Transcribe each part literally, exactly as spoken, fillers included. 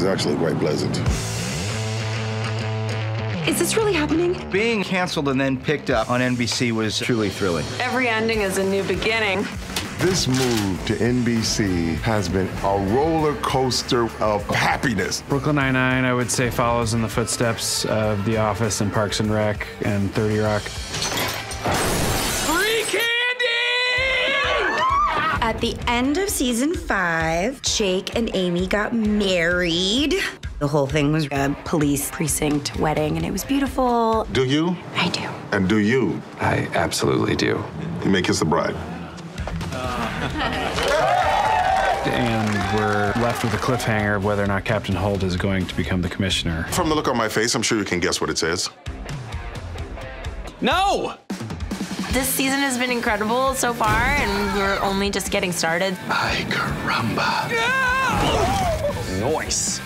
is actually quite pleasant. Is this really happening? Being canceled and then picked up on N B C was truly thrilling. Every ending is a new beginning. This move to N B C has been a roller coaster of happiness. Brooklyn Nine-Nine, I would say, follows in the footsteps of The Office and Parks and Rec and thirty rock. Free candy! At the end of season five, Jake and Amy got married. The whole thing was a police precinct wedding, and it was beautiful. Do you? I do. And do you? I absolutely do. You may kiss the bride. And we're left with a cliffhanger of whether or not Captain Holt is going to become the commissioner. From the look on my face, I'm sure you can guess what it says. No! This season has been incredible so far, and we're only just getting started. Ay, caramba. Yeah! Nice.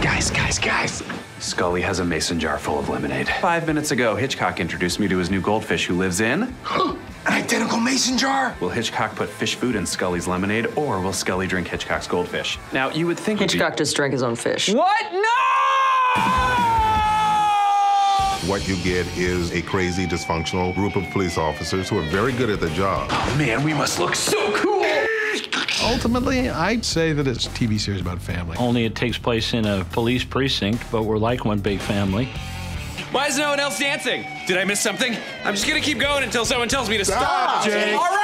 Guys, guys, guys. Scully has a mason jar full of lemonade. Five minutes ago, Hitchcock introduced me to his new goldfish who lives in... an identical mason jar? Will Hitchcock put fish food in Scully's lemonade, or will Scully drink Hitchcock's goldfish? Now, you would think Hitchcock just drank his own fish. What? No! What you get is a crazy, dysfunctional group of police officers who are very good at their job. Oh, man, we must look so cool! Ultimately, I'd say that it's a T V series about family. Only it takes place in a police precinct, but we're like one big family. Why is no one else dancing? Did I miss something? I'm just gonna keep going until someone tells me to stop. Stop, Jake. All right.